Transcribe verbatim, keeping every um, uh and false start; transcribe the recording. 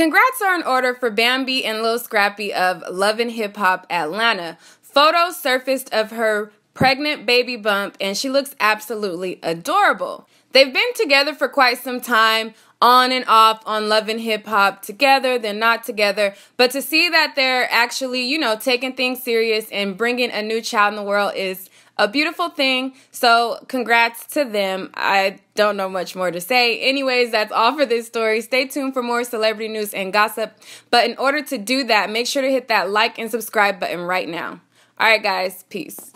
Congrats are in order for Bambi and Lil Scrappy of Love and Hip Hop Atlanta. Photos surfaced of her pregnant baby Bump, and she looks absolutely adorable. They've been together for quite some time, on and off, on Love and Hip Hop, together, then not together. But to see that they're actually, you know, taking things serious and bringing a new child in the world is a beautiful thing. So congrats to them. I don't know much more to say. Anyways, that's all for this story. Stay tuned for more celebrity news and gossip. But in order to do that, make sure to hit that like and subscribe button right now. All right, guys. Peace.